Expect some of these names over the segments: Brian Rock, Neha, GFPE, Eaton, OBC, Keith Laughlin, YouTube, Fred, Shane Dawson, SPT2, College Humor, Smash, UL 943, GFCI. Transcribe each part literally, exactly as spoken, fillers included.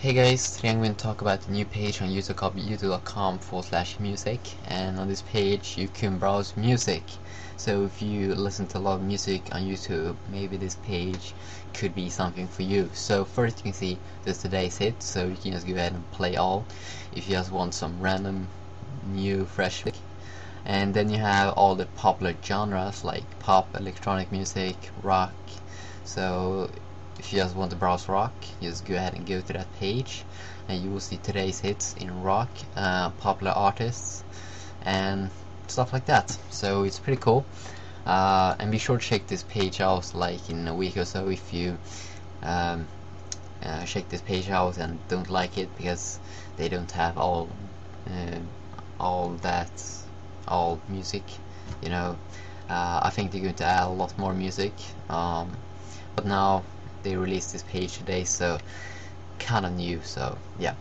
Hey guys, today I'm going to talk about the new page on YouTube called youtube dot com forward slash music, and on this page you can browse music. So if you listen to a lot of music on YouTube, maybe this page could be something for you. So first you can see there's today's hit, so you can just go ahead and play all if you just want some random new fresh music. And then you have all the popular genres like pop, electronic music, rock. So if you just want to browse rock, just go ahead and go to that page and you will see today's hits in rock, uh, popular artists and stuff like that. So it's pretty cool, uh, and be sure to check this page out like in a week or so if you um, uh, check this page out and don't like it, because they don't have all uh, all that all music, you know. uh, I think they're going to add a lot more music, um, but now they released this page today, so kind of new. So yeah,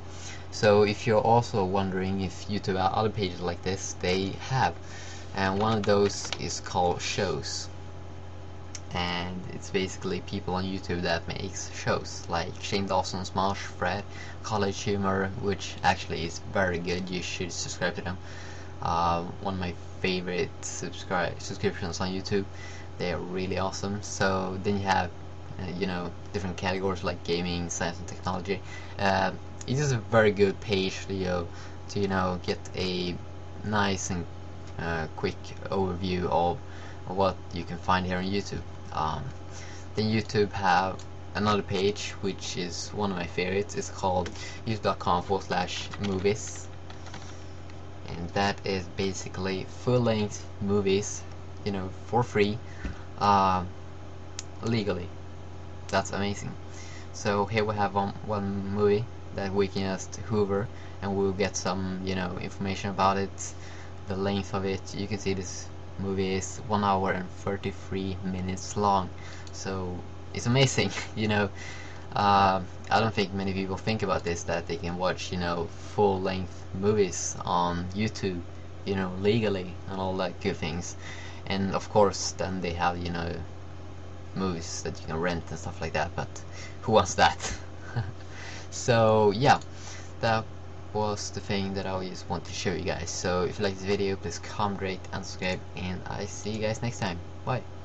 so if you're also wondering if YouTube has other pages like this, they have, and one of those is called shows, and it's basically people on YouTube that makes shows like Shane Dawson, Smash, Fred, College Humor, which actually is very good. You should subscribe to them. Uh, one of my favorite subscribe subscriptions on YouTube. They are really awesome. So then you have Uh, you know, different categories like gaming, science and technology. Uh, it is a very good page to, you know, to, you know, get a nice and uh, quick overview of what you can find here on YouTube. Um, then YouTube have another page which is one of my favorites. It's called youtube dot com forward slash movies, and that is basically full-length movies, you know, for free, uh, legally. That's amazing. So here we have one, one movie that we can just hover and we'll get some, you know, information about it, the length of it. You can see this movie is one hour and thirty-three minutes long, so it's amazing. You know, uh, I don't think many people think about this, that they can watch, you know, full length movies on YouTube, you know, legally and all that good things. And of course then they have, you know, movies that you can rent and stuff like that, but who wants that? So yeah, that was the thing that I just want to show you guys. So if you like this video, please comment, rate and subscribe, and I see you guys next time. Bye.